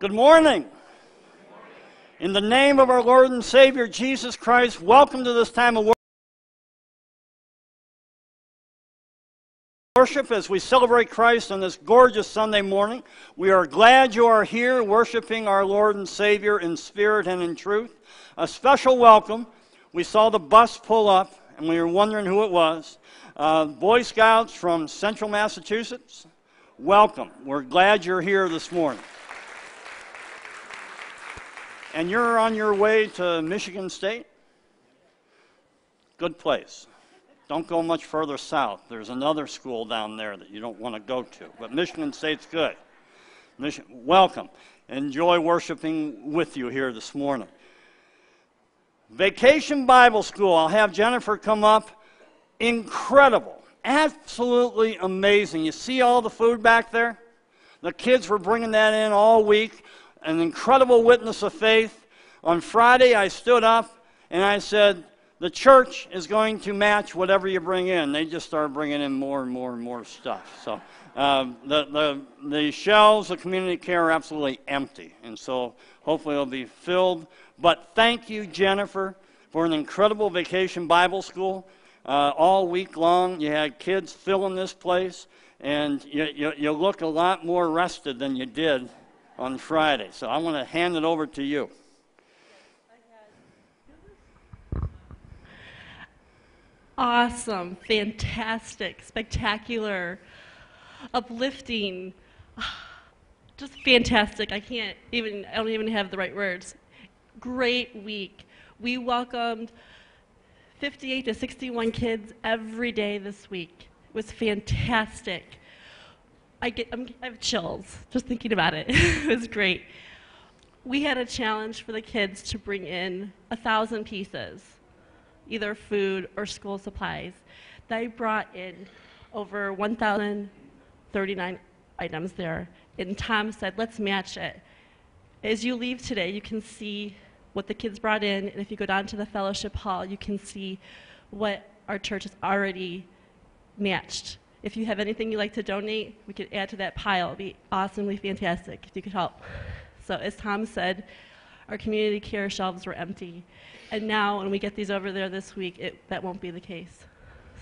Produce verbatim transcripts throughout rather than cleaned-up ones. Good morning. In the name of our Lord and Savior Jesus Christ, welcome to this time of worship as we celebrate Christ on this gorgeous Sunday morning. We are glad you are here worshiping our Lord and Savior in spirit and in truth. A special welcome. We saw the bus pull up and we were wondering who it was. Uh, Boy Scouts from Central Massachusetts, welcome. We're glad you're here this morning. And you're on your way to Michigan State? Good place. Don't go much further south. There's another school down there that you don't want to go to. But Michigan State's good. Mich- welcome. Enjoy worshiping with you here this morning. Vacation Bible School. I'll have Jennifer come up. Incredible. Absolutely amazing. You see all the food back there? The kids were bringing that in all week. An incredible witness of faith. On Friday, I stood up and I said, the church is going to match whatever you bring in. They just started bringing in more and more and more stuff. So uh, the, the, the shelves of community care are absolutely empty. And so hopefully it'll be filled. But thank you, Jennifer, for an incredible Vacation Bible School. Uh, all week long, you had kids filling this place. And you, you, you look a lot more rested than you did on Friday. So I want to hand it over to you. Awesome, fantastic, spectacular, uplifting, just fantastic. I can't even, I don't even have the right words. Great week. We welcomed fifty-eight to sixty-one kids every day this week. It was fantastic. I get, I'm, I have chills just thinking about it. It was great. We had a challenge for the kids to bring in a thousand pieces, either food or school supplies. They brought in over one thousand thirty-nine items there, and Tom said, let's match it. As you leave today, you can see what the kids brought in, and if you go down to the fellowship hall, you can see what our church has already matched. If you have anything you'd like to donate, we could add to that pile. It'd be awesomely fantastic if you could help. So as Tom said, our community care shelves were empty. And now when we get these over there this week, it, that won't be the case.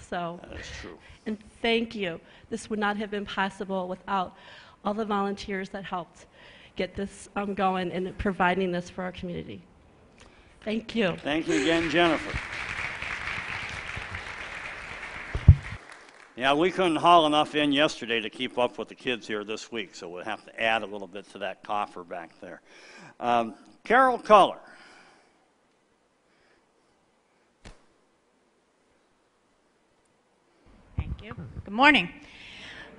So, that is true. And thank you. This would not have been possible without all the volunteers that helped get this um, going and providing this for our community. Thank you. Thank you again, Jennifer. Yeah, we couldn't haul enough in yesterday to keep up with the kids here this week, so we'll have to add a little bit to that coffer back there. Um, Carol Culler. Thank you. Good morning.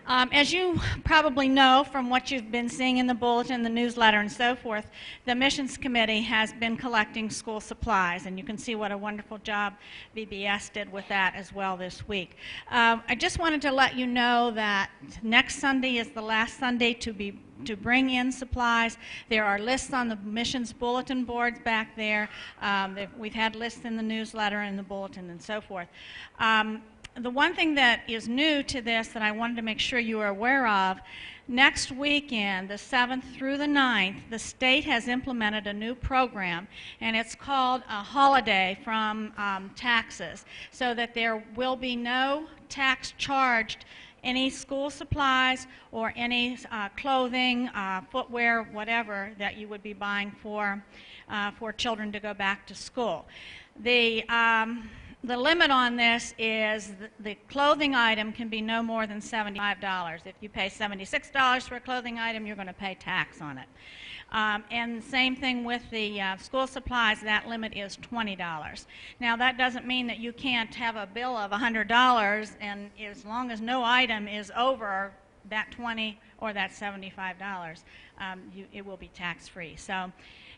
Um, as you probably know from what you've been seeing in the bulletin, the newsletter, and so forth, the Missions Committee has been collecting school supplies, and you can see what a wonderful job V B S did with that as well this week. Um, I just wanted to let you know that next Sunday is the last Sunday to be to bring in supplies. There are lists on the missions bulletin boards back there. Um, we've had lists in the newsletter and the bulletin and so forth. Um, The one thing that is new to this that I wanted to make sure you are aware of, next weekend, the seventh through the ninth, the state has implemented a new program, and it's called a holiday from um, taxes, so that there will be no tax charged any school supplies or any uh, clothing, uh, footwear, whatever that you would be buying for, uh, for children to go back to school. The um, The limit on this is the clothing item can be no more than seventy-five dollars. If you pay seventy-six dollars for a clothing item, you're going to pay tax on it. Um, and same thing with the uh, school supplies, that limit is twenty dollars. Now, that doesn't mean that you can't have a bill of one hundred dollars, and as long as no item is over that twenty dollars or that seventy-five dollars, um, you, it will be tax-free. So,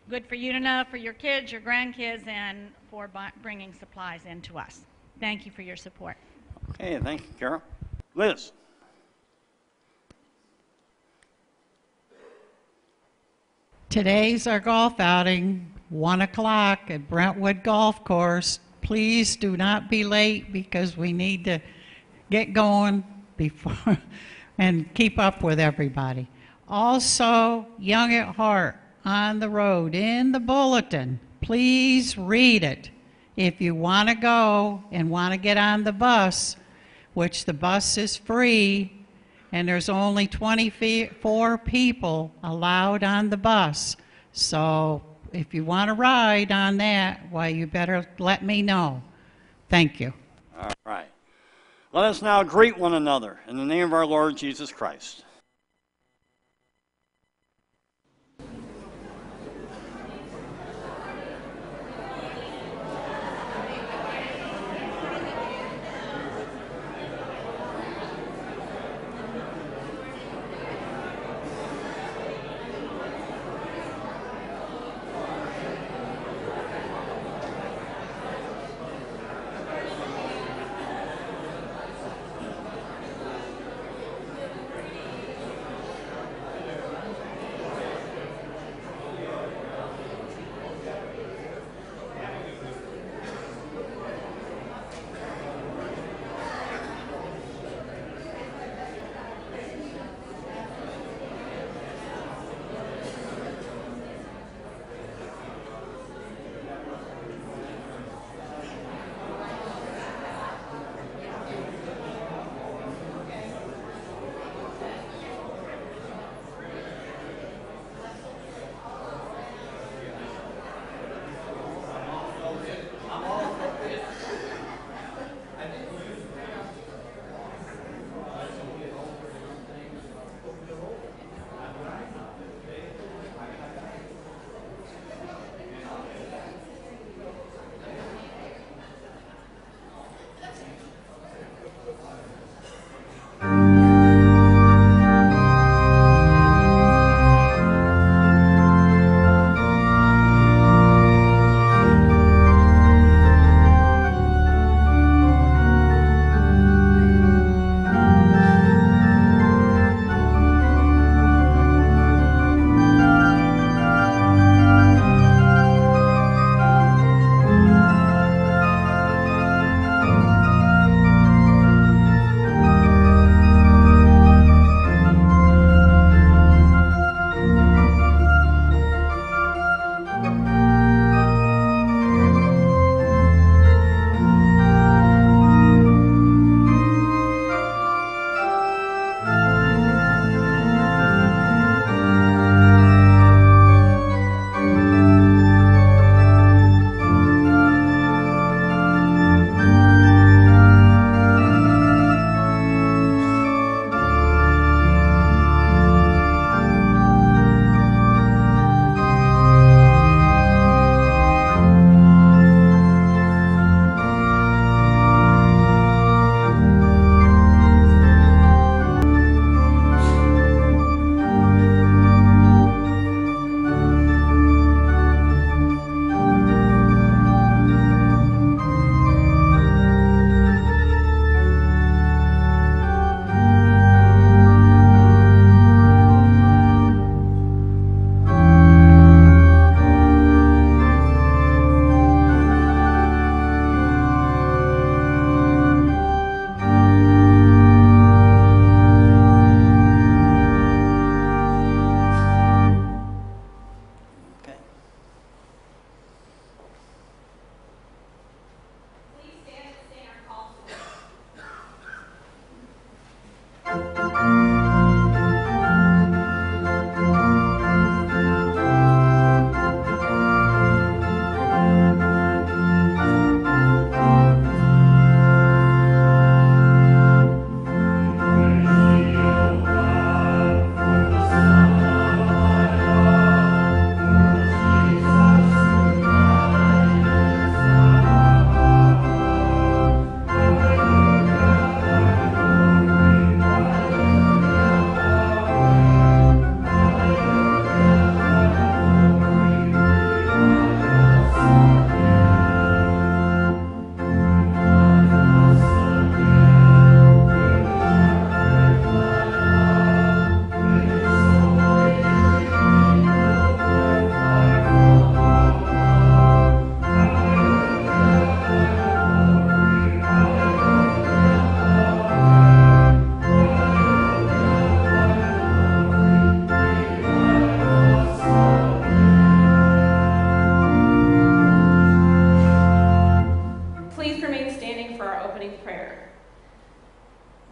good for you to know, for your kids, your grandkids, and for bringing supplies in to us. Thank you for your support. Okay, thank you, Carol. Liz. Today's our golf outing, one o'clock at Brentwood Golf Course. Please do not be late because we need to get going before and keep up with everybody. Also, Young at Heart on the Road in the bulletin. Please read it. If you want to go and want to get on the bus, which the bus is free, and there's only twenty-four people allowed on the bus. So if you want to ride on that, why, you better let me know. Thank you. All right. Let us now greet one another in the name of our Lord Jesus Christ.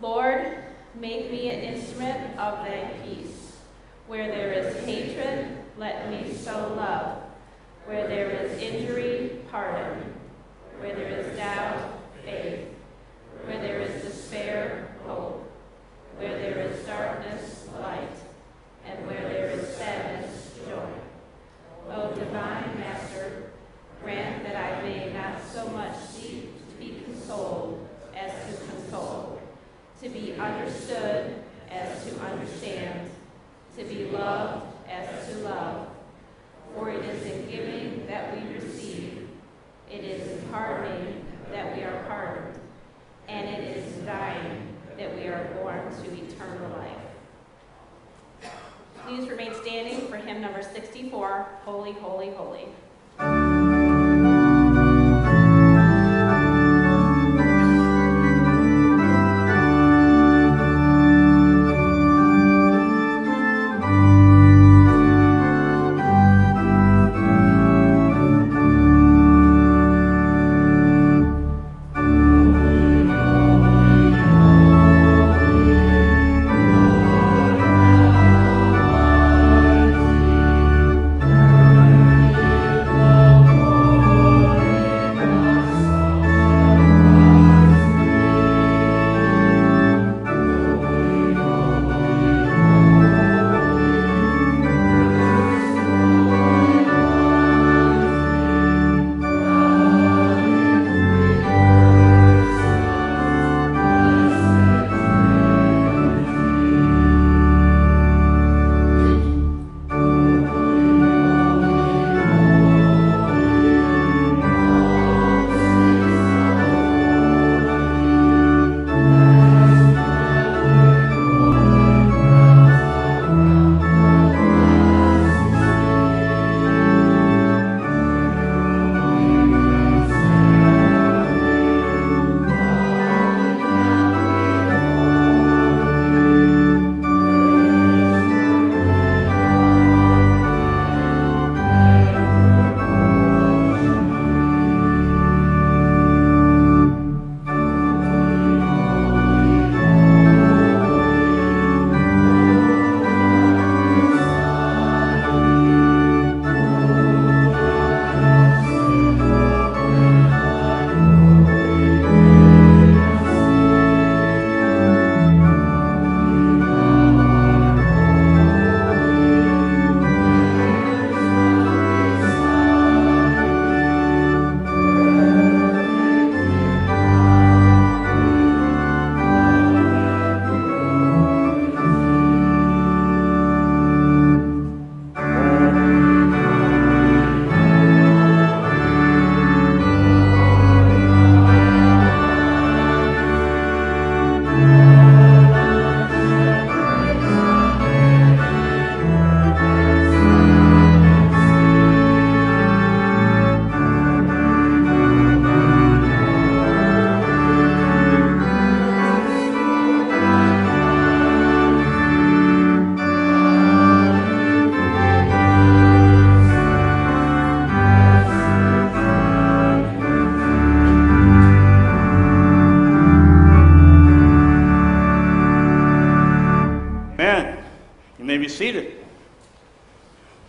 Lord, make me an instrument of thy peace. Where there is hatred, let me sow love. Where there is injury, pardon. Where there is doubt, faith. Where there is despair, hope. Where there is darkness, light. And where there is sadness, joy. O divine Master, grant that I may not so much seek to be consoled as to console, to be understood as to understand, to be loved as to love. For it is in giving that we receive, it is in pardoning that we are pardoned, and it is in dying that we are born to eternal life. Please remain standing for hymn number sixty-four, Holy, Holy, Holy.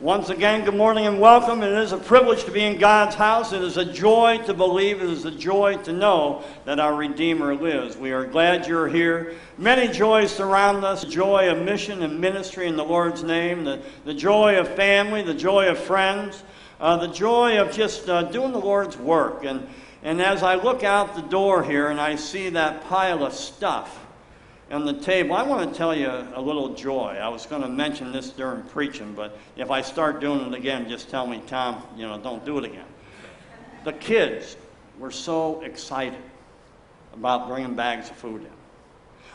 Once again, good morning and welcome. It is a privilege to be in God's house. It is a joy to believe. It is a joy to know that our Redeemer lives. We are glad you're here. Many joys surround us. The joy of mission and ministry in the Lord's name. The, the joy of family. The joy of friends. Uh, the joy of just uh, doing the Lord's work. And, and as I look out the door here and I see that pile of stuff on the table, I want to tell you a little joy. I was going to mention this during preaching, but if I start doing it again, just tell me, Tom, you know, don't do it again. The kids were so excited about bringing bags of food in.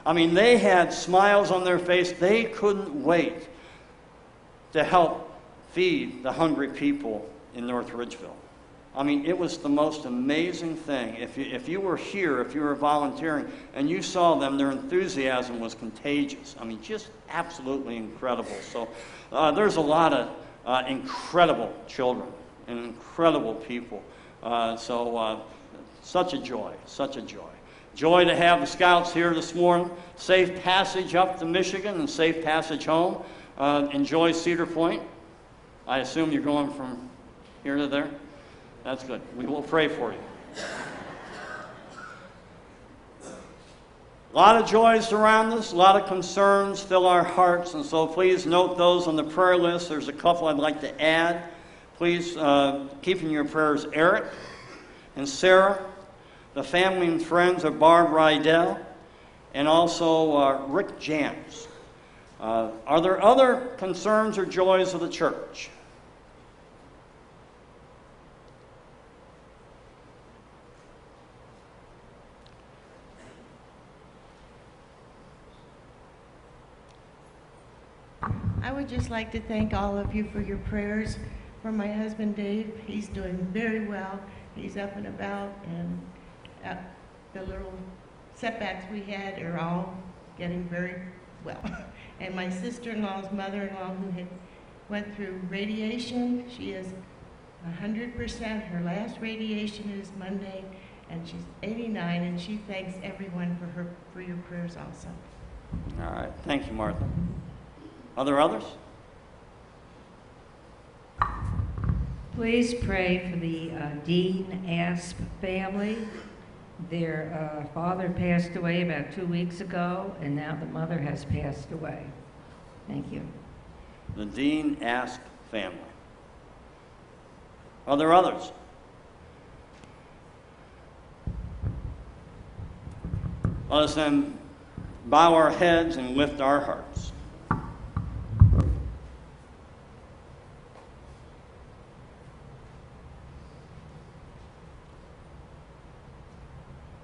I mean, they had smiles on their face. They couldn't wait to help feed the hungry people in North Ridgeville. I mean, it was the most amazing thing. If you, if you were here, if you were volunteering, and you saw them, their enthusiasm was contagious. I mean, just absolutely incredible. So uh, there's a lot of uh, incredible children and incredible people. Uh, so uh, such a joy, such a joy. Joy to have the scouts here this morning. Safe passage up to Michigan and safe passage home. Uh, enjoy Cedar Point. I assume you're going from here to there. That's good. We will pray for you. A lot of joys surround us, a lot of concerns fill our hearts, and so please note those on the prayer list. There's a couple I'd like to add. Please uh, keep in your prayers Eric and Sarah, the family and friends of Barb Rydell, and also uh, Rick Jans. Uh, are there other concerns or joys of the church? I would just like to thank all of you for your prayers for my husband, Dave. He's doing very well. He's up and about, and uh, the little setbacks we had are all getting very well. And my sister-in-law's mother-in-law, who had went through radiation, she is one hundred percent. Her last radiation is Monday, and she's eighty-nine, and she thanks everyone for, her, for your prayers also. All right. Thank you, Martha. Are there others? Please pray for the uh, Dean Asp family. Their uh, father passed away about two weeks ago, and now the mother has passed away. Thank you. The Dean Asp family. Are there others? Let us then bow our heads and lift our hearts.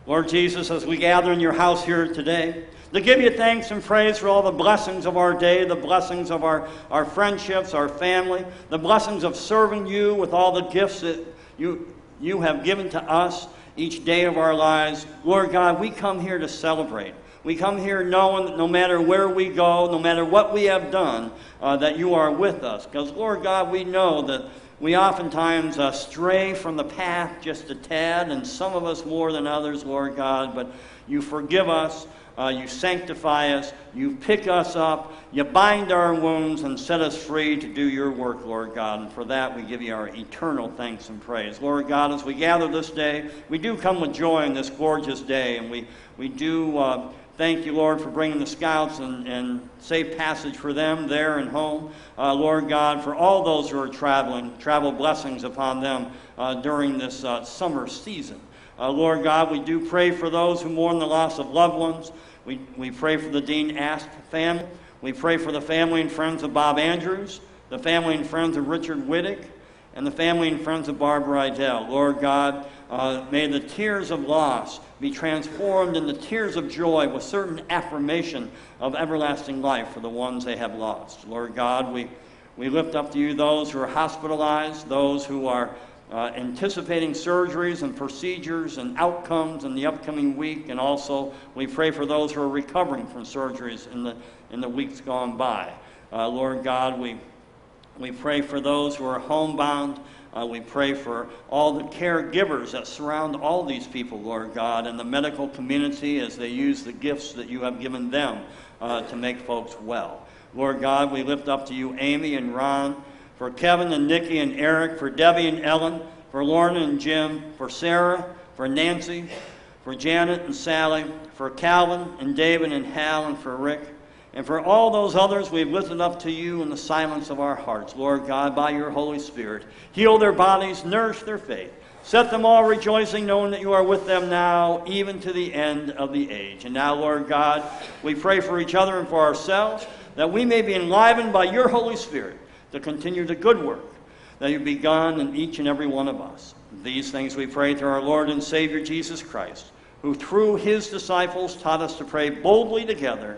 Lord Jesus, as we gather in your house here today, to give you thanks and praise for all the blessings of our day, the blessings of our, our friendships, our family, the blessings of serving you with all the gifts that you, you have given to us each day of our lives. Lord God, we come here to celebrate. We come here knowing that no matter where we go, no matter what we have done, uh, that you are with us. Because, Lord God, we know that we oftentimes uh, stray from the path just a tad, and some of us more than others, Lord God, but you forgive us, uh, you sanctify us, you pick us up, you bind our wounds, and set us free to do your work, Lord God, and for that we give you our eternal thanks and praise. Lord God, as we gather this day, we do come with joy in this gorgeous day, and we, we do uh, thank you, Lord, for bringing the scouts and, and safe passage for them there and home. Uh, Lord God, for all those who are traveling, travel blessings upon them uh, during this uh, summer season. Uh, Lord God, we do pray for those who mourn the loss of loved ones. We, we pray for the Dean Asp family. We pray for the family and friends of Bob Andrews, the family and friends of Richard Whittick, and the family and friends of Barb Rydell. Lord God, uh, may the tears of loss be transformed into tears of joy with certain affirmation of everlasting life for the ones they have lost. Lord God, we, we lift up to you those who are hospitalized, those who are uh, anticipating surgeries and procedures and outcomes in the upcoming week, and also we pray for those who are recovering from surgeries in the, in the weeks gone by. Uh, Lord God, we We pray for those who are homebound. Uh, we pray for all the caregivers that surround all these people, Lord God, and the medical community as they use the gifts that you have given them uh, to make folks well. Lord God, we lift up to you Amy and Ron, for Kevin and Nikki and Eric, for Debbie and Ellen, for Lorna and Jim, for Sarah, for Nancy, for Janet and Sally, for Calvin and David and Hal, and for Rick. And for all those others we've lifted up to you in the silence of our hearts, Lord God, by your Holy Spirit. Heal their bodies, nourish their faith. Set them all rejoicing, knowing that you are with them now, even to the end of the age. And now, Lord God, we pray for each other and for ourselves, that we may be enlivened by your Holy Spirit to continue the good work that you've begun in each and every one of us. These things we pray through our Lord and Savior Jesus Christ, who through his disciples taught us to pray boldly together,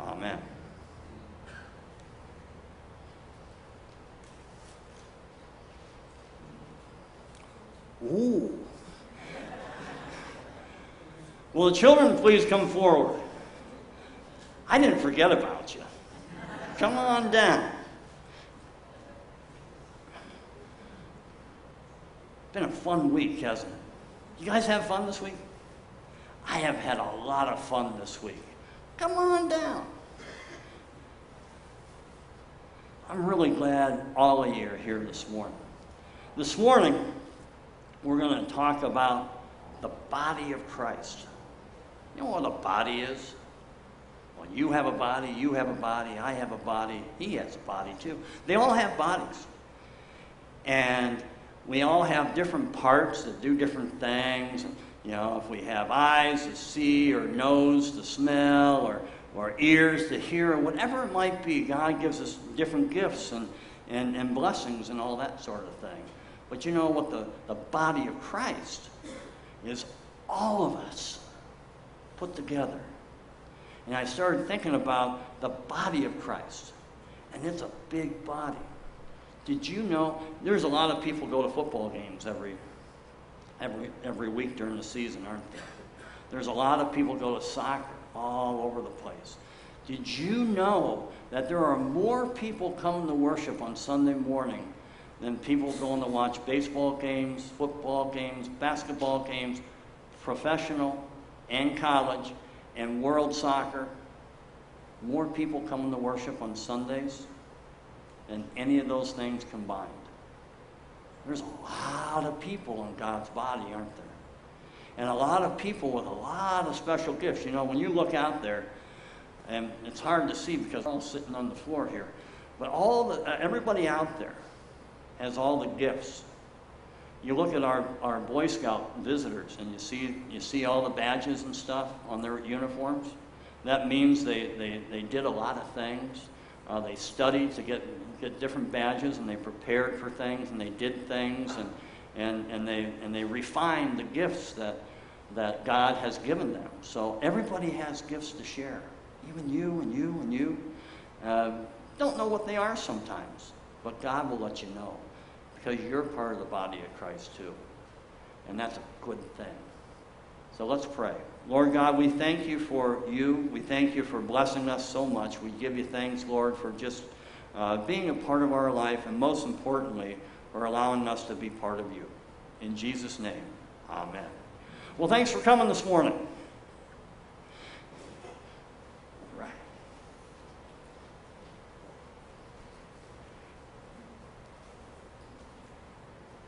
Amen. Ooh. Will the children please come forward? I didn't forget about you. Come on down. Been a fun week, hasn't it? You guys have fun this week? I have had a lot of fun this week. Come on down. I'm really glad all of you are here this morning. This morning, we're going to talk about the body of Christ. You know what a body is? Well, you have a body, you have a body, I have a body, he has a body too. They all have bodies. And we all have different parts that do different things. You know, if we have eyes to see, or nose to smell, or, or ears to hear, or whatever it might be, God gives us different gifts and, and, and blessings and all that sort of thing. But you know what? The, the body of Christ is all of us put together. And I started thinking about the body of Christ. And it's a big body. Did you know there's a lot of people go to football games every Every, every week during the season, aren't there? There's a lot of people go to soccer all over the place. Did you know that there are more people coming to worship on Sunday morning than people going to watch baseball games, football games, basketball games, professional and college, and world soccer? More people coming to worship on Sundays than any of those things combined. There's a lot of people in God's body, aren't there? And a lot of people with a lot of special gifts. You know, when you look out there, and it's hard to see because I'm sitting on the floor here, but all the, everybody out there has all the gifts. You look at our, our Boy Scout visitors, and you see, you see all the badges and stuff on their uniforms. That means they, they, they did a lot of things. Uh, they studied to get... get different badges, and they prepared for things, and they did things, and and and they and they refined the gifts that that God has given them. So everybody has gifts to share, even you and you and you. Uh, don't know what they are sometimes, but God will let you know, because you're part of the body of Christ too, and that's a good thing. So let's pray. Lord God, we thank you for you. We thank you for blessing us so much. We give you thanks, Lord, for just Uh, being a part of our life, and most importantly, for allowing us to be part of you. In Jesus' name, amen. Well, thanks for coming this morning. All right.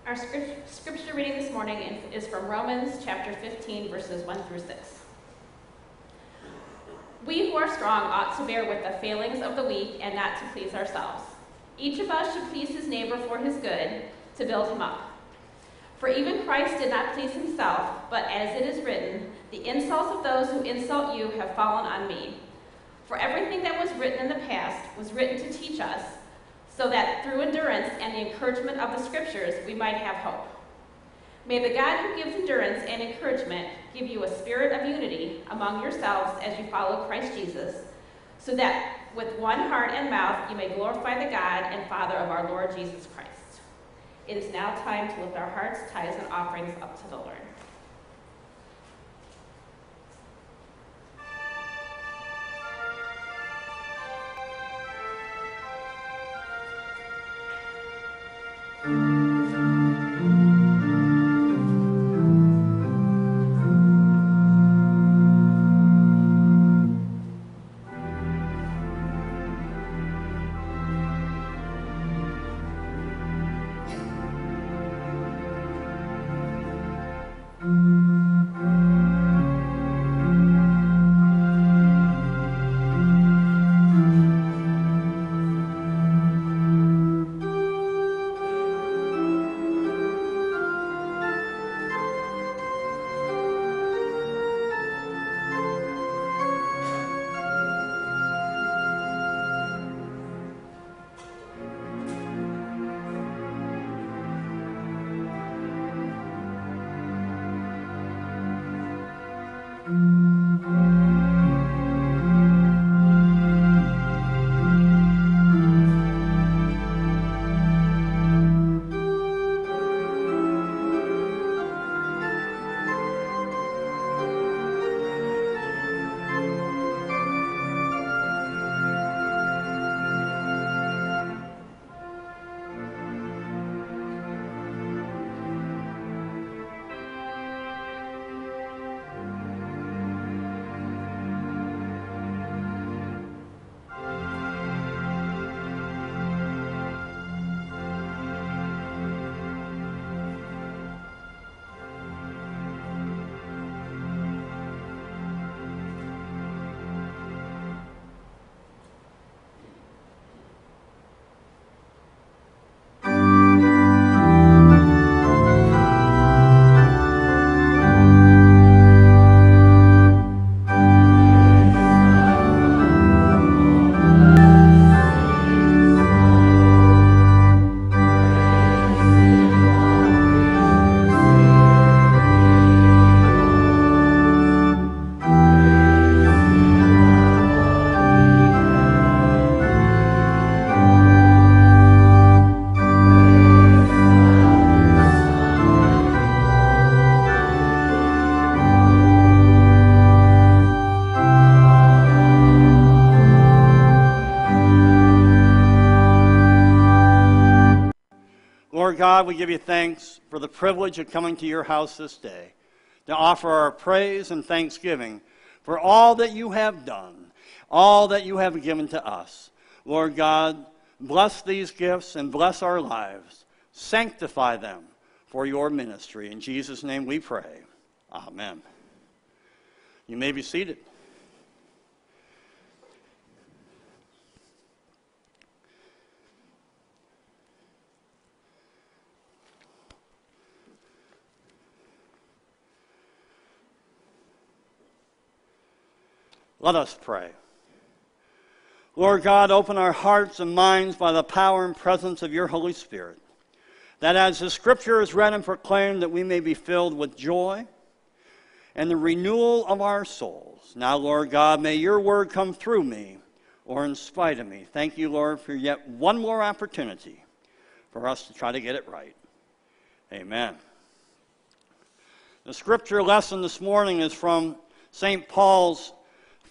Our script, scripture reading this morning is from Romans chapter fifteen, verses one through six. We who are strong ought to bear with the failings of the weak and not to please ourselves. Each of us should please his neighbor for his good, to build him up. For even Christ did not please himself, but as it is written, the insults of those who insult you have fallen on me. For everything that was written in the past was written to teach us, so that through endurance and the encouragement of the scriptures we might have hope. May the God who gives endurance and encouragement give you a spirit of unity among yourselves as you follow Christ Jesus, so that with one heart and mouth you may glorify the God and Father of our Lord Jesus Christ. It is now time to lift our hearts, tithes, and offerings up to the Lord. Lord God, we give you thanks for the privilege of coming to your house this day to offer our praise and thanksgiving for all that you have done, all that you have given to us. Lord God, bless these gifts and bless our lives. Sanctify them for your ministry. In Jesus' name we pray. Amen. You may be seated. Let us pray. Lord God, open our hearts and minds by the power and presence of your Holy Spirit, that as the Scripture is read and proclaimed, that we may be filled with joy and the renewal of our souls. Now, Lord God, may your word come through me or in spite of me. Thank you, Lord, for yet one more opportunity for us to try to get it right. Amen. The Scripture lesson this morning is from Saint Paul's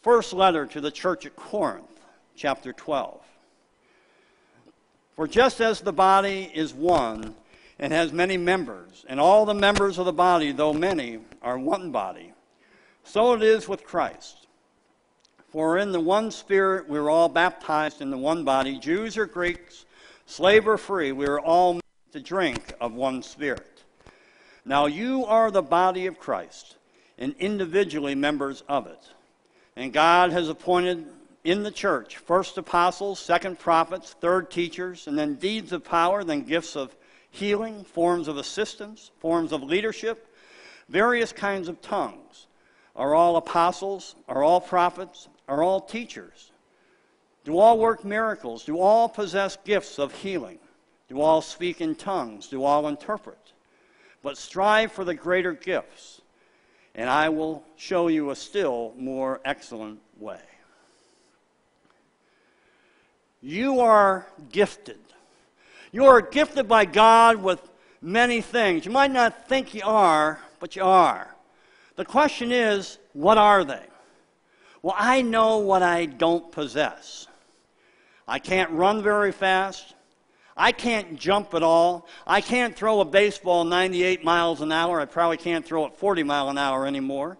first letter to the church at Corinth, chapter twelve. For just as the body is one and has many members, and all the members of the body, though many, are one body, so it is with Christ. For in the one Spirit we were all baptized into one body, Jews or Greeks, slave or free, we were all made to drink of one Spirit. Now you are the body of Christ, and individually members of it. And God has appointed in the church first apostles, second prophets, third teachers, and then deeds of power, then gifts of healing, forms of assistance, forms of leadership, various kinds of tongues. Are all apostles? Are all prophets? Are all teachers? Do all work miracles? Do all possess gifts of healing? Do all speak in tongues? Do all interpret? But strive for the greater gifts. And I will show you a still more excellent way. You are gifted. You are gifted by God with many things. You might not think you are, but you are. The question is, what are they? Well, I know what I don't possess. I can't run very fast. I can't jump at all. I can't throw a baseball ninety-eight miles an hour. I probably can't throw it forty miles an hour anymore.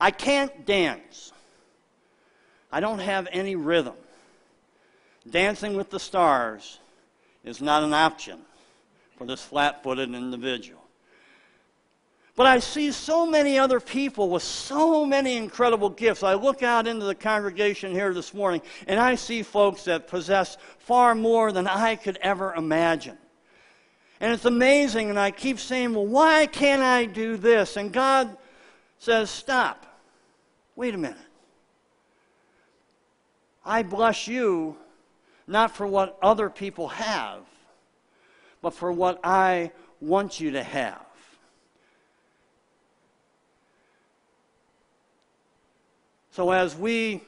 I can't dance. I don't have any rhythm. Dancing with the Stars is not an option for this flat-footed individual. But I see so many other people with so many incredible gifts. I look out into the congregation here this morning, and I see folks that possess far more than I could ever imagine. And it's amazing, and I keep saying, well, why can't I do this? And God says, stop. Wait a minute. I bless you not for what other people have, but for what I want you to have. So as we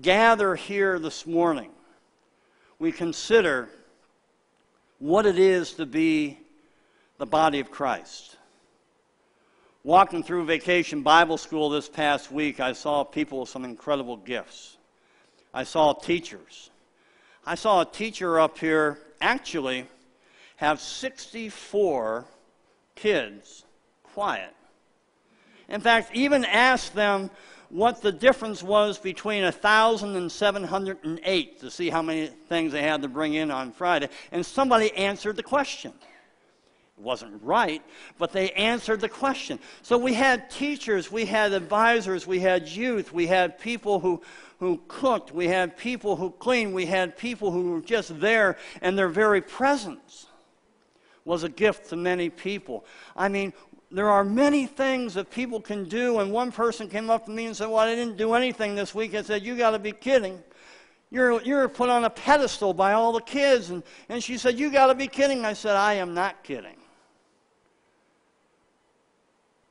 gather here this morning, we consider what it is to be the body of Christ. Walking through Vacation Bible School this past week, I saw people with some incredible gifts. I saw teachers. I saw a teacher up here actually have sixty-four kids quiet. In fact, even asked them what the difference was between one thousand and seven hundred eight to see how many things they had to bring in on Friday. And somebody answered the question. It wasn't right, but they answered the question. So we had teachers, we had advisors, we had youth, we had people who, who cooked, we had people who cleaned, we had people who were just there, and their very presence was a gift to many people. I mean, there are many things that people can do, and one person came up to me and said, well, I didn't do anything this week. I said, you got to be kidding. You're, you're put on a pedestal by all the kids. And, and she said, you got to be kidding. I said, I am not kidding.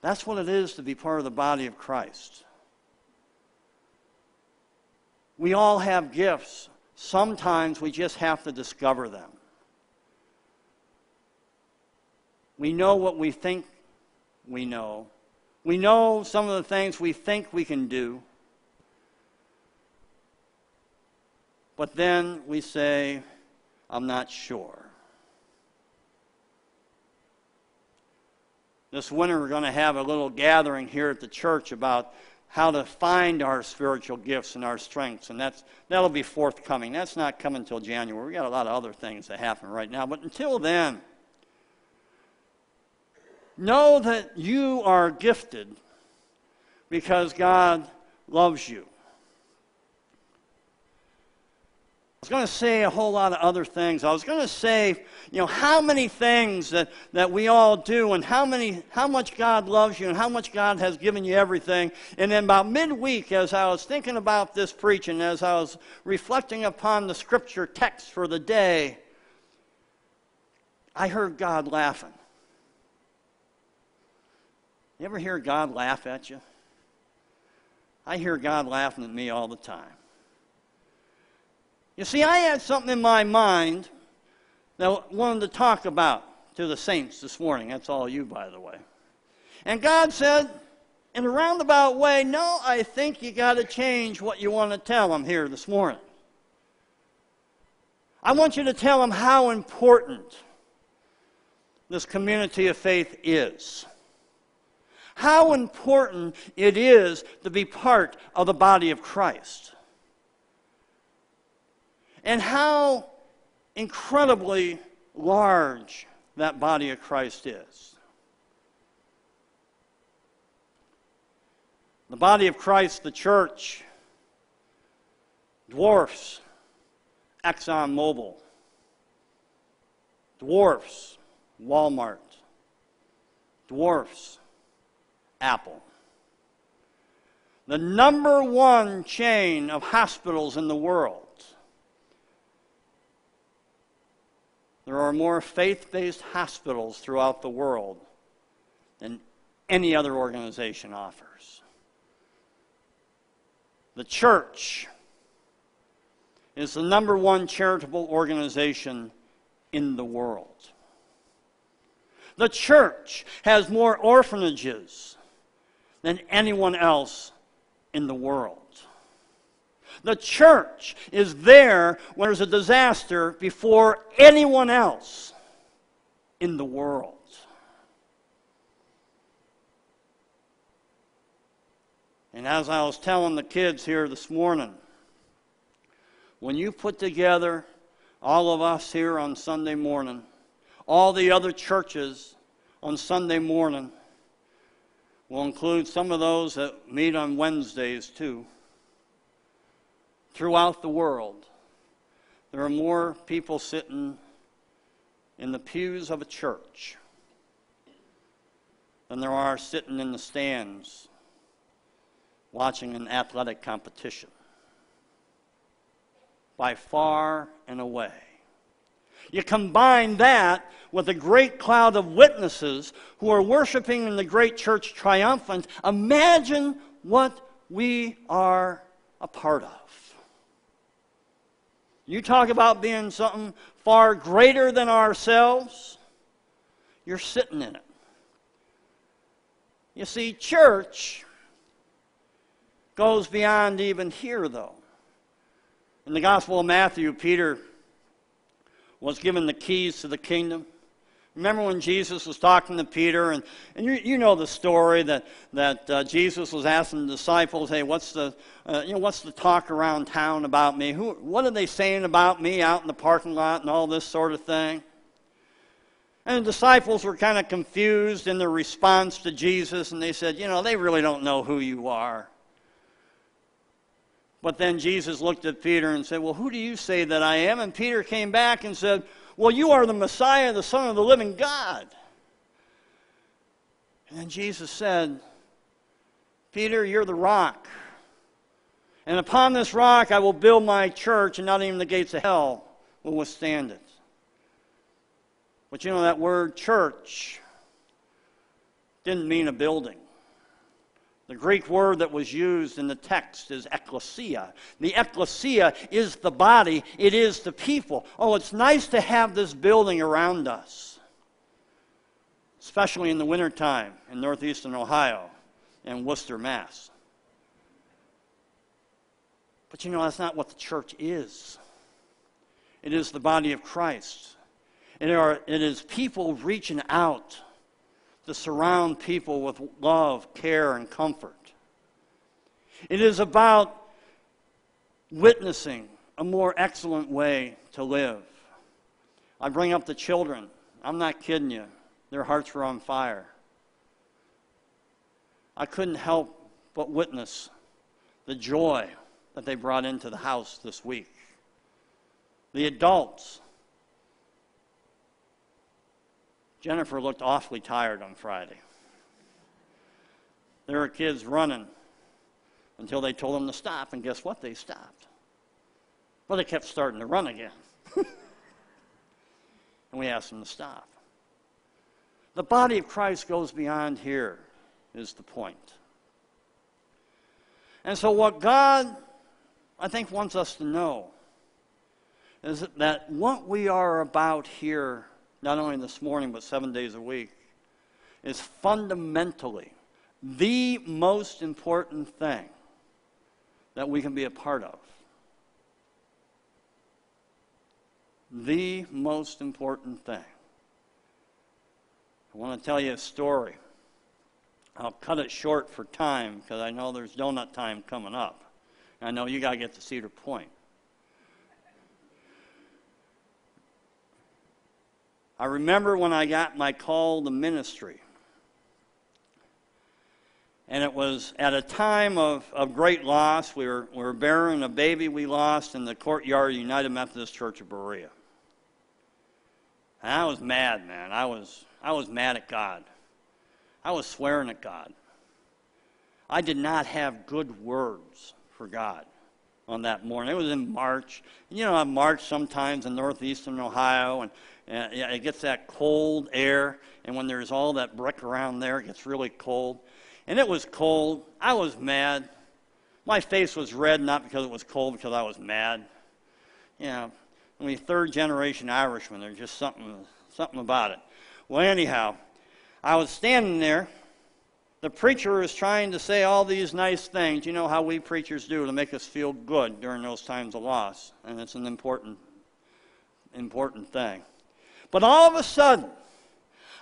That's what it is to be part of the body of Christ. We all have gifts. Sometimes we just have to discover them. We know what we think we know. We know some of the things we think we can do. But then we say, I'm not sure. This winter we're going to have a little gathering here at the church about how to find our spiritual gifts and our strengths, and that's that'll be forthcoming. That's not coming until January. We got a lot of other things that happen right now, but until then, know that you are gifted because God loves you. I was going to say a whole lot of other things. I was going to say, you know, how many things that, that we all do, and how many, how much God loves you, and how much God has given you everything. And then about midweek, as I was thinking about this preaching, as I was reflecting upon the scripture text for the day, I heard God laughing. You ever hear God laugh at you? I hear God laughing at me all the time. You see, I had something in my mind that I wanted to talk about to the saints this morning. That's all you, by the way. And God said, in a roundabout way, no, I think you got to change what you want to tell them here this morning. I want you to tell them how important this community of faith is. How important it is to be part of the body of Christ. And how incredibly large that body of Christ is. The body of Christ, the church, dwarfs ExxonMobil, dwarfs Walmart, dwarfs Apple. The number one chain of hospitals in the world. There are more faith-based hospitals throughout the world than any other organization offers. The church is the number one charitable organization in the world. The church has more orphanages than anyone else in the world. The church is there when there's a disaster before anyone else in the world. And as I was telling the kids here this morning, when you put together all of us here on Sunday morning, all the other churches on Sunday morning, will include some of those that meet on Wednesdays too. Throughout the world, there are more people sitting in the pews of a church than there are sitting in the stands watching an athletic competition. By far and away. You combine that with a great cloud of witnesses who are worshiping in the great church triumphant. Imagine what we are a part of. You talk about being something far greater than ourselves, you're sitting in it. You see, church goes beyond even here, though. In the Gospel of Matthew, Peter was given the keys to the kingdom. Remember when Jesus was talking to Peter, and, and you, you know the story that, that uh, Jesus was asking the disciples, hey, what's the, uh, you know, what's the talk around town about me? Who, what are they saying about me out in the parking lot and all this sort of thing? And the disciples were kind of confused in their response to Jesus, and they said, you know, they really don't know who you are. But then Jesus looked at Peter and said, well, who do you say that I am? And Peter came back and said, well, you are the Messiah, the Son of the living God. And then Jesus said, Peter, you're the rock. And upon this rock I will build my church, and not even the gates of hell will withstand it. But you know that word church didn't mean a building. The Greek word that was used in the text is ekklesia. The ekklesia is the body, it is the people. Oh, it's nice to have this building around us, especially in the wintertime in northeastern Ohio and Worcester, Mass. But you know, that's not what the church is. It is the body of Christ. It, are, it is people reaching out to surround people with love, care, and comfort. It is about witnessing a more excellent way to live. I bring up the children. I'm not kidding you. Their hearts were on fire. I couldn't help but witness the joy that they brought into the house this week. The adults. Jennifer looked awfully tired on Friday. There were kids running until they told them to stop, and guess what? They stopped. Well, they kept starting to run again. And we asked them to stop. The body of Christ goes beyond here, is the point. And so what God, I think, wants us to know is that what we are about here, not only this morning but seven days a week, is fundamentally the most important thing that we can be a part of. The most important thing. I want to tell you a story. I'll cut it short for time because I know there's donut time coming up. And I know you got to get to Cedar Point. I remember when I got my call to ministry. And it was at a time of, of great loss. We were, we were burying a baby we lost in the courtyard of United Methodist Church of Berea. And I was mad, man. I was, I was mad at God. I was swearing at God. I did not have good words for God on that morning. It was in March. You know, in March sometimes in northeastern Ohio, and, and it gets that cold air, and when there's all that brick around there, it gets really cold. And it was cold. I was mad. My face was red, not because it was cold, because I was mad. You know, I mean, third-generation Irishmen, there's just something, something about it. Well, anyhow, I was standing there. The preacher was trying to say all these nice things. You know how we preachers do to make us feel good during those times of loss. And it's an important, important thing. But all of a sudden,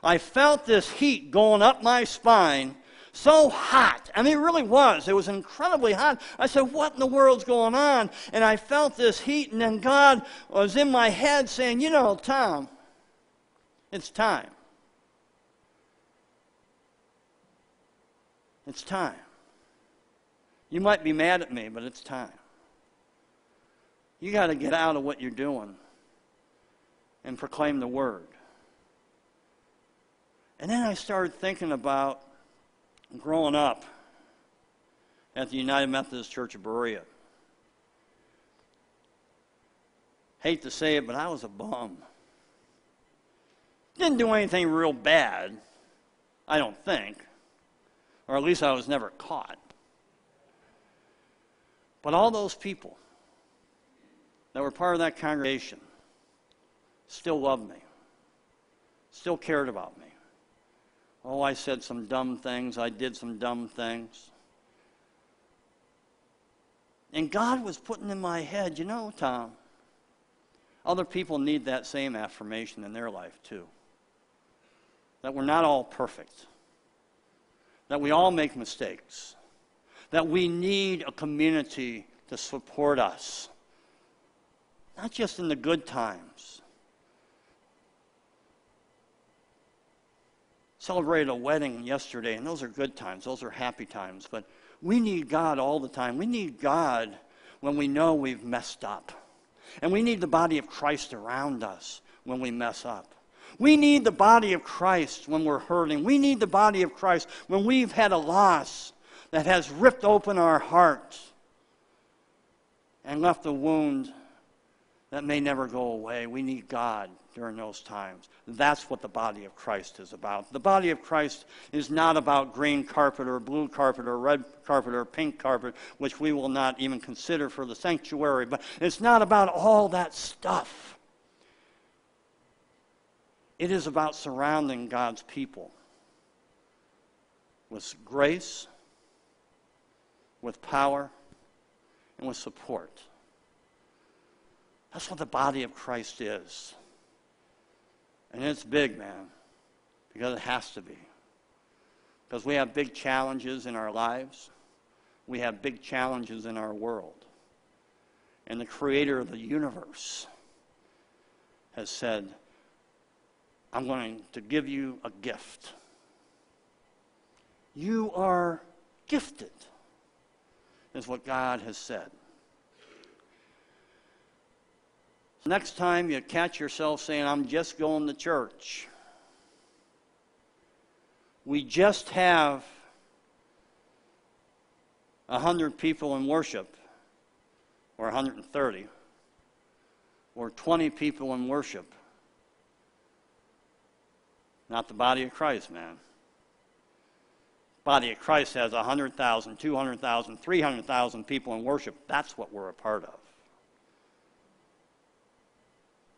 I felt this heat going up my spine. So hot. I mean, it really was. It was incredibly hot. I said, what in the world's going on? And I felt this heat, and then God was in my head saying, you know, Tom, it's time. It's time. You might be mad at me, but it's time. You got to get out of what you're doing and proclaim the word. And then I started thinking about growing up at the United Methodist Church of Berea. Hate to say it, but I was a bum. Didn't do anything real bad, I don't think, or at least I was never caught. But all those people that were part of that congregation still loved me, still cared about me. Oh, I said some dumb things. I did some dumb things. And God was putting in my head, you know, Tom, other people need that same affirmation in their life too. That we're not all perfect. That we all make mistakes. That we need a community to support us. Not just in the good times. Celebrated a wedding yesterday, and those are good times. Those are happy times. But we need God all the time. We need God when we know we've messed up. And we need the body of Christ around us when we mess up. We need the body of Christ when we're hurting. We need the body of Christ when we've had a loss that has ripped open our hearts and left a wound that may never go away. We need God during those times. That's what the body of Christ is about. The body of Christ is not about green carpet or blue carpet or red carpet or pink carpet, which we will not even consider for the sanctuary, but it's not about all that stuff. It is about surrounding God's people with grace, with power, and with support. That's what the body of Christ is. And it's big, man, because it has to be. because we have big challenges in our lives. We have big challenges in our world. And the creator of the universe has said, I'm going to give you a gift. You are gifted, is what God has said. Next time you catch yourself saying, I'm just going to church. We just have one hundred people in worship, or one hundred thirty, or twenty people in worship. Not the body of Christ, man. The body of Christ has one hundred thousand, two hundred thousand, three hundred thousand people in worship. That's what we're a part of.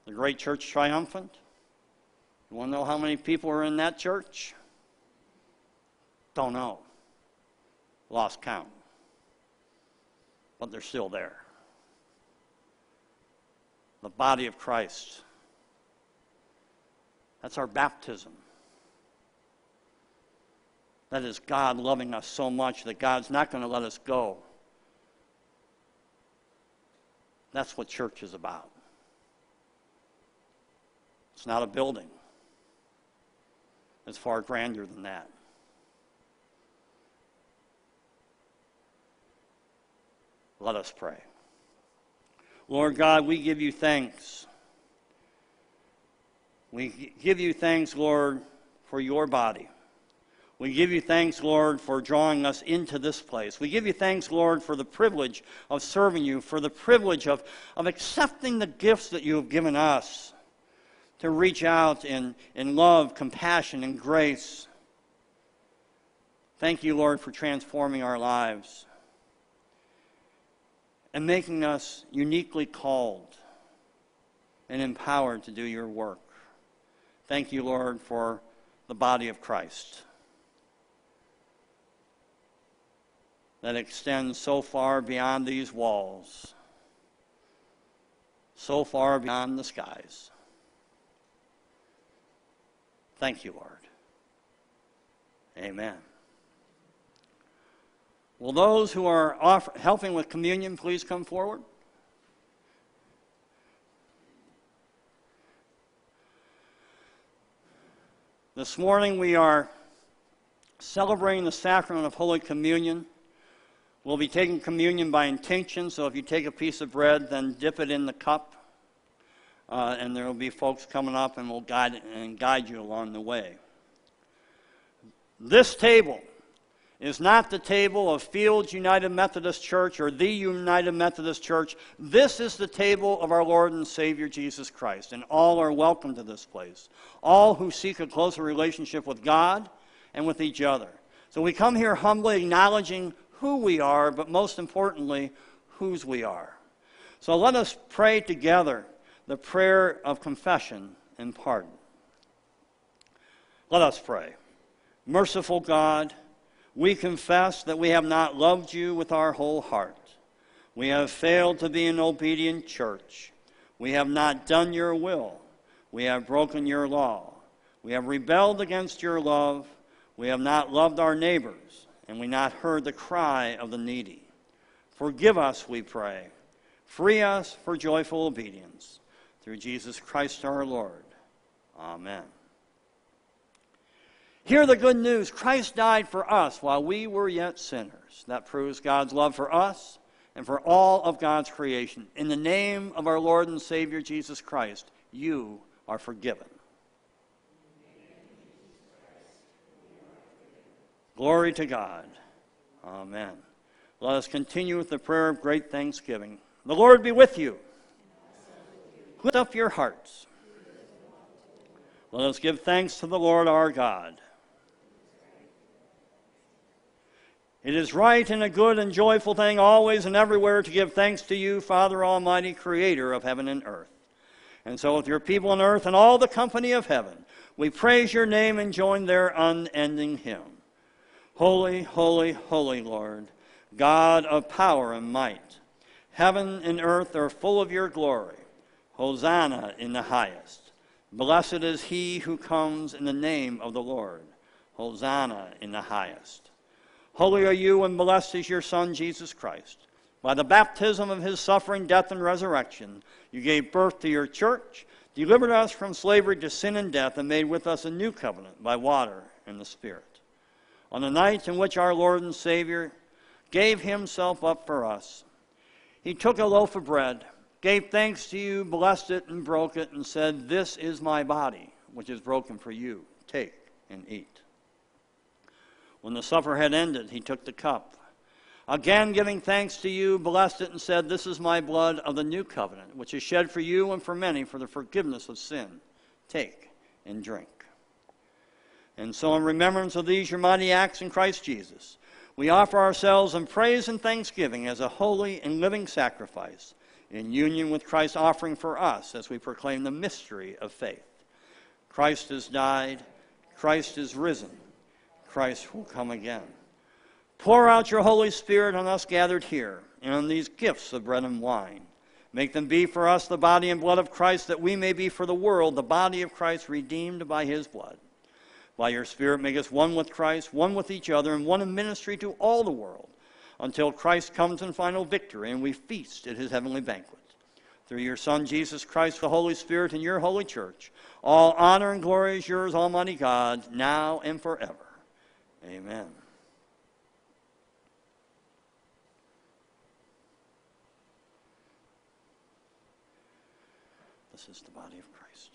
The great church triumphant. You want to know how many people are in that church? Don't know. Lost count. But they're still there. The body of Christ. That's our baptism. That is God loving us so much that God's not going to let us go. That's what church is about. It's not a building. It's far grander than that. Let us pray. Lord God, we give you thanks. We give you thanks, Lord, for your body. We give you thanks, Lord, for drawing us into this place. We give you thanks, Lord, for the privilege of serving you, for the privilege of, of accepting the gifts that you have given us, to reach out in, in love, compassion, and grace. Thank you, Lord, for transforming our lives and making us uniquely called and empowered to do your work. Thank you, Lord, for the body of Christ that extends so far beyond these walls, so far beyond the skies. Thank you, Lord. Amen. Will those who are offer, helping with communion please come forward? This morning we are celebrating the sacrament of Holy Communion. We'll be taking communion by intinction, so if you take a piece of bread, then dip it in the cup. Uh, and there will be folks coming up and will guide and guide you along the way. This table is not the table of Fields United Methodist Church or the United Methodist Church. This is the table of our Lord and Savior Jesus Christ, and all are welcome to this place. All who seek a closer relationship with God and with each other. So we come here humbly acknowledging who we are, but most importantly, whose we are. So let us pray together the prayer of confession and pardon. Let us pray. Merciful God, we confess that we have not loved you with our whole heart. We have failed to be an obedient church. We have not done your will. We have broken your law. We have rebelled against your love. We have not loved our neighbors, and we have not heard the cry of the needy. Forgive us, we pray. Free us for joyful obedience. Through Jesus Christ our Lord. Amen. Hear the good news. Christ died for us while we were yet sinners. That proves God's love for us and for all of God's creation. In the name of our Lord and Savior Jesus Christ, you are forgiven. Glory to God. Amen. Let us continue with the prayer of great thanksgiving. The Lord be with you. Lift up your hearts. Let us give thanks to the Lord our God. It is right and a good and joyful thing always and everywhere to give thanks to you, Father Almighty, Creator of heaven and earth. And so with your people on earth and all the company of heaven, we praise your name and join their unending hymn. Holy, holy, holy Lord, God of power and might, heaven and earth are full of your glory. Hosanna in the highest. Blessed is he who comes in the name of the Lord. Hosanna in the highest. Holy are you, and blessed is your Son, Jesus Christ. By the baptism of his suffering, death, and resurrection, you gave birth to your church, delivered us from slavery to sin and death, and made with us a new covenant by water and the Spirit. On the night in which our Lord and Savior gave himself up for us, he took a loaf of bread, gave thanks to you, blessed it, and broke it, and said, "This is my body, which is broken for you. Take and eat." When the supper had ended, he took the cup. Again, giving thanks to you, blessed it, and said, "This is my blood of the new covenant, which is shed for you and for many for the forgiveness of sin. Take and drink." And so in remembrance of these your mighty acts in Christ Jesus, we offer ourselves in praise and thanksgiving as a holy and living sacrifice, in union with Christ's offering for us as we proclaim the mystery of faith. Christ has died. Christ is risen. Christ will come again. Pour out your Holy Spirit on us gathered here and on these gifts of bread and wine. Make them be for us the body and blood of Christ, that we may be for the world the body of Christ redeemed by his blood. By your Spirit make us one with Christ, one with each other, and one in ministry to all the world, until Christ comes in final victory and we feast at his heavenly banquet. Through your Son, Jesus Christ, the Holy Spirit, and your holy church, all honor and glory is yours, Almighty God, now and forever. Amen. This is the body of Christ.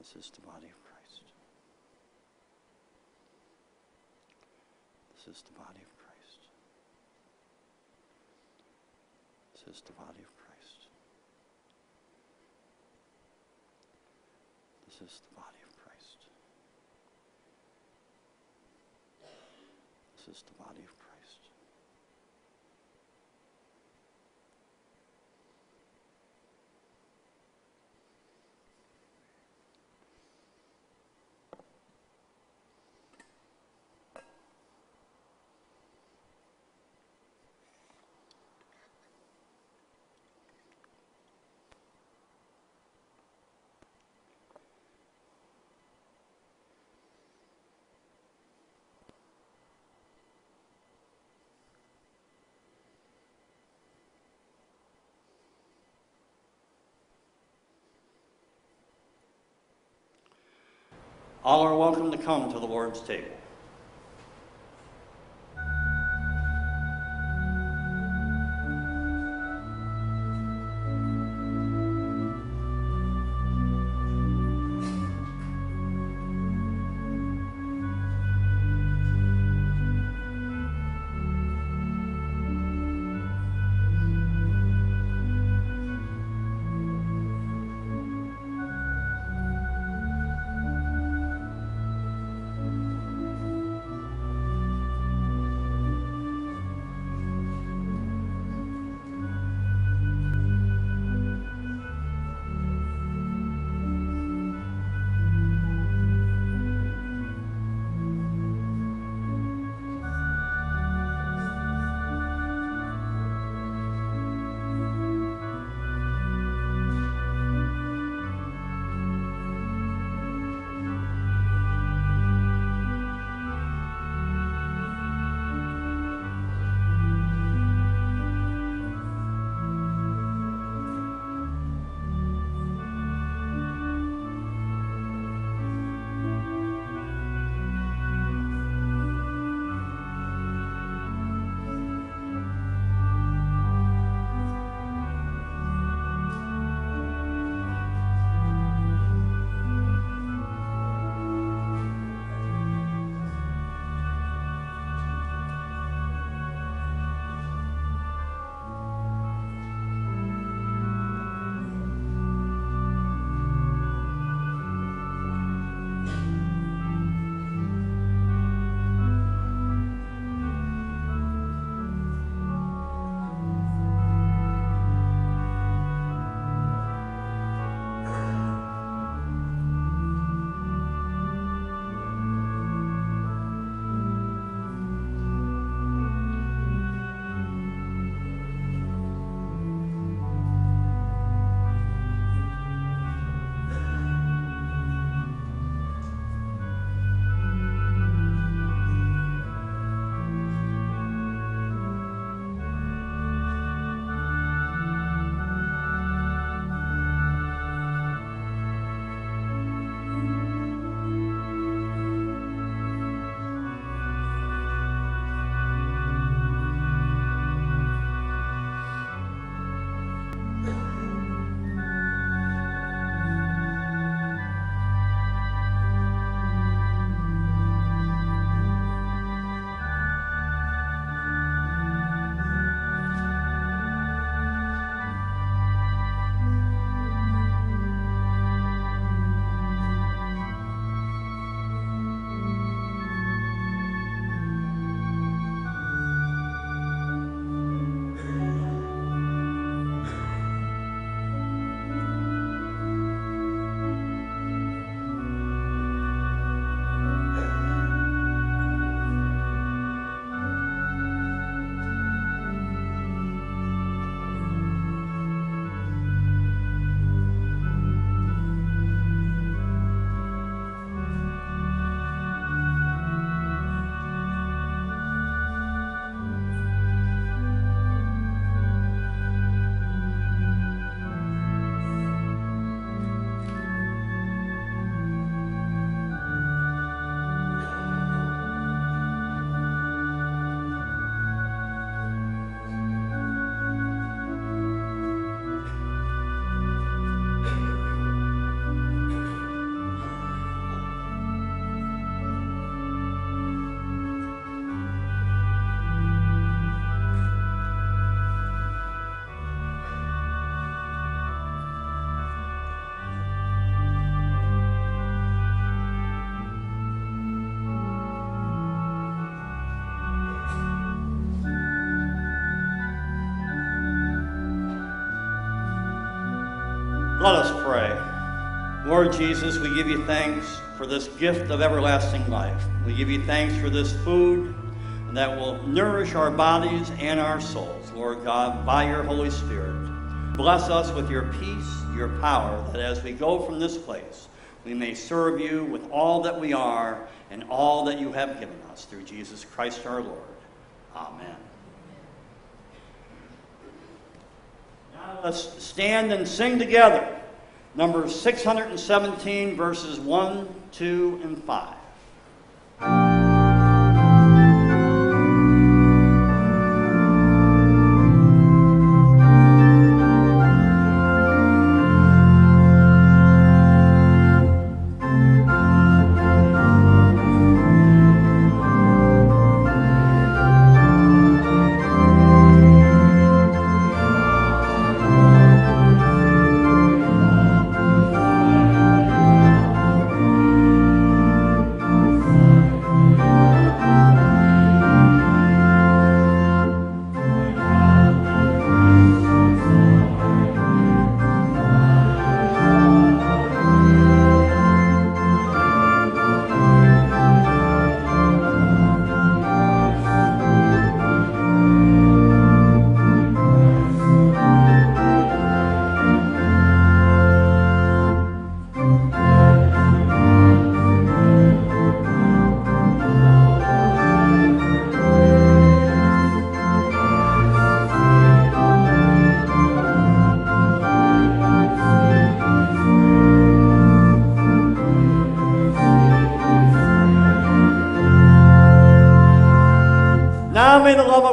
This is the body of Christ. This is the body of Christ. This is the body of Christ. This is the body of Christ. This is the body of Christ. All are welcome to come to the Lord's table. Let us pray. Lord Jesus, we give you thanks for this gift of everlasting life. We give you thanks for this food that will nourish our bodies and our souls, Lord God, by your Holy Spirit. Bless us with your peace, your power, that as we go from this place, we may serve you with all that we are and all that you have given us through Jesus Christ our Lord. Amen. Now let's stand and sing together. Number six hundred seventeen, verses one, two, and five.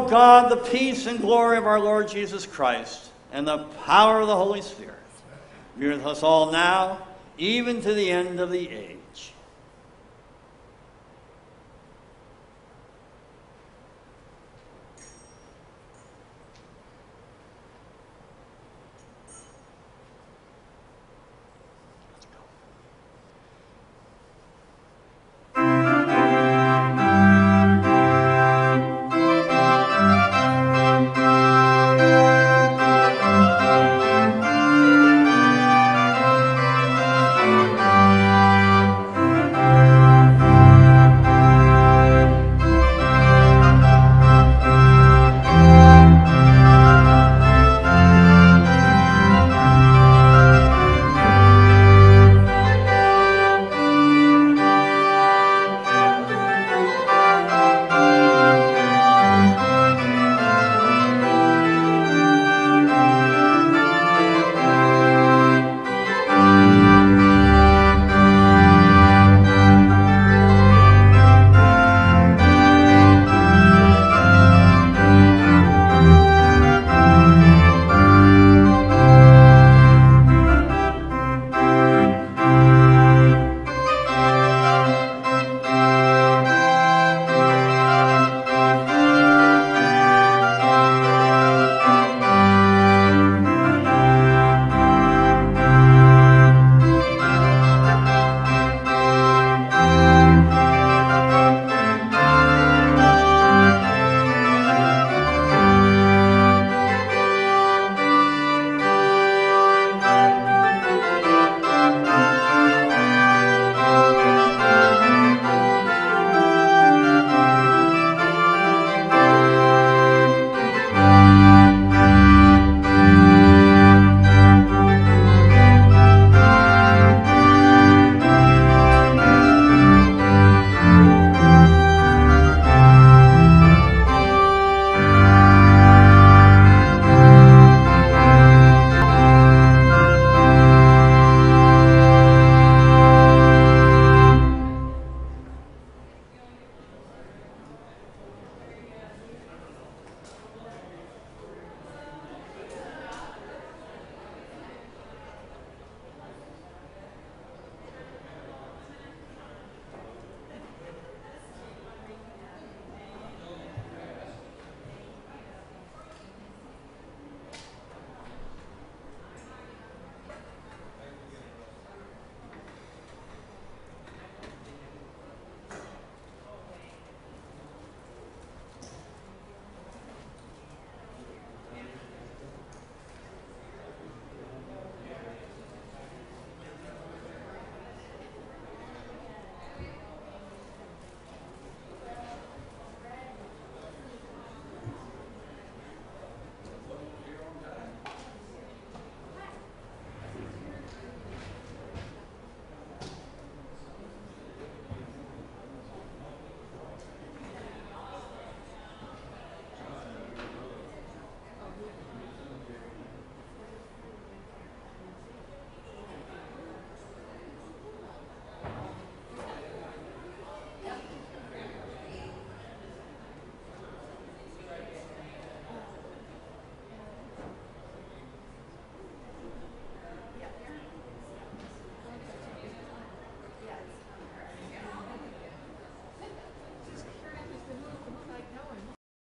God, the peace and glory of our Lord Jesus Christ, and the power of the Holy Spirit be with us all now, even to the end of the age.